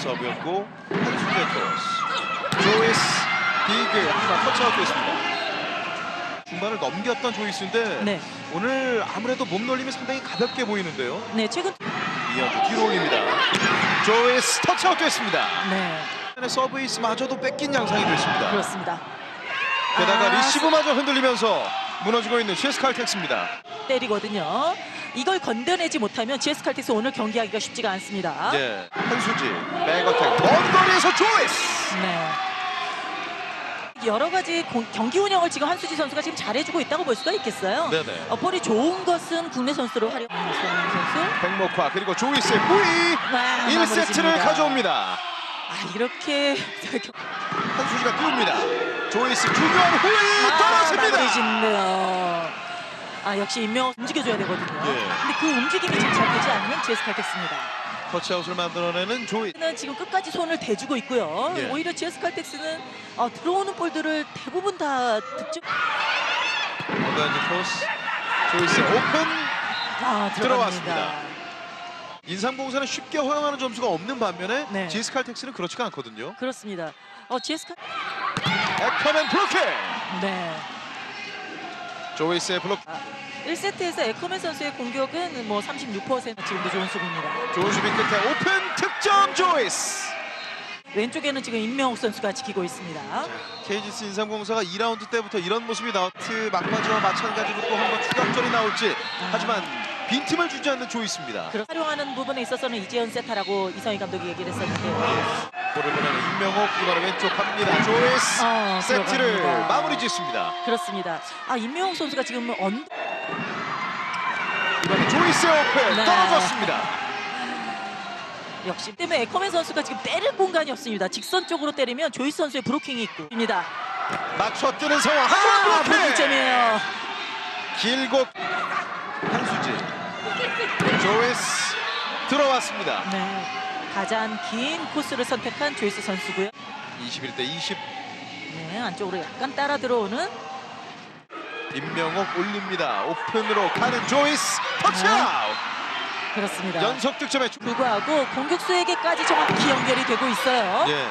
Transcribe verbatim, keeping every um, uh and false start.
서브였고 한수지의 토스. 조이스 디그 아까 터치아웃 됐습니다. 중반을 넘겼던 조이스인데 네. 오늘 아무래도 몸놀림이 상당히 가볍게 보이는데요. 네, 최근 이현주 뒤로 올립니다. 조이스 터치아웃 됐습니다. 네. 서브이스마저도 뺏긴 양상이 됐습니다. 그렇습니다. 게다가 아, 리시브마저 흔들리면서 무너지고 있는 지에스칼텍스입니다. 때리거든요. 이걸 건드내지 못하면 지에스칼텍스 오늘 경기하기가 쉽지가 않습니다. 네. 한수지 백어택 먼 거리에서 조이스. 네. 여러 가지 공, 경기 운영을 지금 한수지 선수가 지금 잘해주고 있다고 볼 수가 있겠어요. 네네. 어퍼리 좋은 것은 국내 선수로 활용하는 선수. 백목화 그리고 조이스의 뿌이 아, 일 세트를 가져옵니다. 아 이렇게 한수지가 띄웁니다. 조이스 중요한 후위 떨어집니다. 아, 짓네요. 아 역시 임명옥 움직여줘야 되거든요. 예. 근데 그 움직임이 지금 잘 되지 않으면 지에스칼텍스입니다. 터치아웃을 만들어내는 조이스는 지금 끝까지 손을 대주고 있고요. 예. 오히려 지에스칼텍스는 아, 들어오는 볼들을 대부분 다 득점. 어드밴드 포스 조이스 오픈 아, 들어왔습니다. 인삼공사는 쉽게 허용하는 점수가 없는 반면에 네. 지에스칼텍스는 그렇지가 않거든요. 그렇습니다. 어, 지에스칼 에커맨 블로킹. 네. 조이스의 블록. 아, 일 세트에서 에커맨 선수의 공격은 뭐 삼십육 퍼센트 지금도 좋은 수비입니다. 좋은 수비 끝에 오픈 득점 조이스. 왼쪽에는 지금 임명옥 선수가 지키고 있습니다. 자, 케이지씨 인삼공사가 이 라운드 때부터 이런 모습이 나왔지 막바지와 마찬가지로 또 한번 추격전이 나올지. 아. 하지만. 빈틈을 주지 않는 조이스입니다. 활용하는 부분에 있어서는 이재현 세타라고 이성희 감독이 얘기를 했었는데 볼을 보내는 임명옥 이번에 왼쪽 갑니다. 조이스 어, 세트를 들어갑니다. 마무리 짓습니다. 그렇습니다. 아 임명옥 선수가 지금 언... 이번에 조이스의 오픈 네. 떨어졌습니다. 역시 때문에 에커맨 선수가 지금 때릴 공간이 없습니다. 직선적으로 때리면 조이스 선수의 브로킹이 있고 입니다. 맞춰 뜨는 상황 아, 무득점이에요. 길고 한수지 조이스 들어왔습니다. 네, 가장 긴 코스를 선택한 조이스 선수고요. 이십일 대 이십. 네, 안쪽으로 약간 따라 들어오는 임명옥 올립니다. 오픈으로 가는 조이스 터치아웃. 네. 그렇습니다. 연속 득점에 불구하고 공격수에게까지 정확히 연결이 되고 있어요. 네.